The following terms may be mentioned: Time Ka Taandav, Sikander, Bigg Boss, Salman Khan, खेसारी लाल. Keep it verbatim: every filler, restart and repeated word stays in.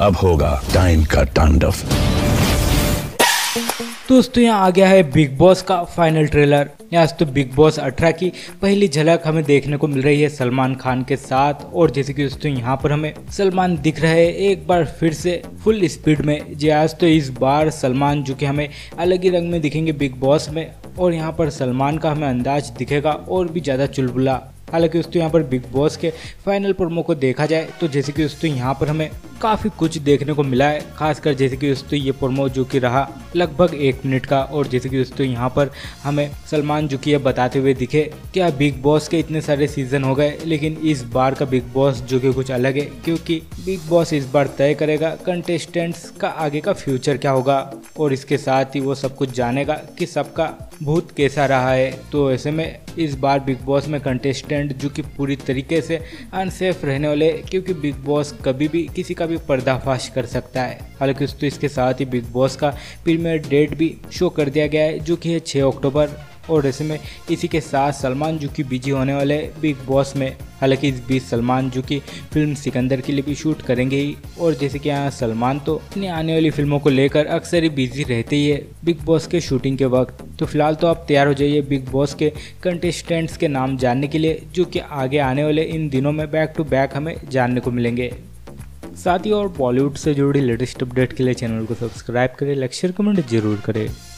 अब होगा टाइम का तांडव। दोस्तों यहाँ आ गया है बिग बॉस का फाइनल ट्रेलर। आज तो बिग बॉस अठारह की पहली झलक हमें देखने को मिल रही है सलमान खान के साथ। और जैसे कि दोस्तों यहाँ पर हमें सलमान दिख रहे हैं एक बार फिर से फुल स्पीड में जी। आज तो इस बार सलमान जो कि हमें अलग ही रंग में दिखेंगे बिग बॉस में, और यहाँ पर सलमान का हमें अंदाज दिखेगा और भी ज़्यादा चुलबुला। हालांकि दोस्तों यहाँ पर बिग बॉस के फाइनल प्रोमो को देखा जाए तो जैसे कि दोस्तों यहाँ पर हमें काफ़ी कुछ देखने को मिला है, खासकर जैसे कि दोस्तों ये प्रोमो जो कि रहा लगभग एक मिनट का। और जैसे कि दोस्तों यहाँ पर हमें सलमान जो कि ये बताते हुए दिखे, क्या बिग बॉस के इतने सारे सीजन हो गए लेकिन इस बार का बिग बॉस जो कि कुछ अलग है, क्योंकि बिग बॉस इस बार तय करेगा कंटेस्टेंट्स का आगे का फ्यूचर क्या होगा। और इसके साथ ही वो सब कुछ जानेगा कि सबका भूत कैसा रहा है। तो ऐसे में इस बार बिग बॉस में कंटेस्टेंट जो कि पूरी तरीके से अनसेफ रहने वाले, क्योंकि बिग बॉस कभी भी किसी का भी पर्दाफाश कर सकता है। हालांकि दोस्तों इसके साथ ही बिग बॉस का प्रीमियर डेट भी शो कर दिया गया है जो कि है छह अक्टूबर। और ऐसे में इसी के साथ सलमान जो कि बिजी होने वाले बिग बॉस में। हालांकि इस बीच सलमान जो कि फिल्म सिकंदर के लिए भी शूट करेंगे ही। और जैसे कि यहाँ सलमान तो अपनी आने वाली फिल्मों को लेकर अक्सर ही बिजी रहते ही है बिग बॉस के शूटिंग के वक्त। तो फिलहाल तो आप तैयार हो जाइए बिग बॉस के कंटेस्टेंट्स के नाम जानने के लिए जो कि आगे आने वाले इन दिनों में बैक टू बैक हमें जानने को मिलेंगे। साथ ही और बॉलीवुड से जुड़ी लेटेस्ट अपडेट के लिए चैनल को सब्सक्राइब करें, लाइक शेयर कमेंट जरूर करें।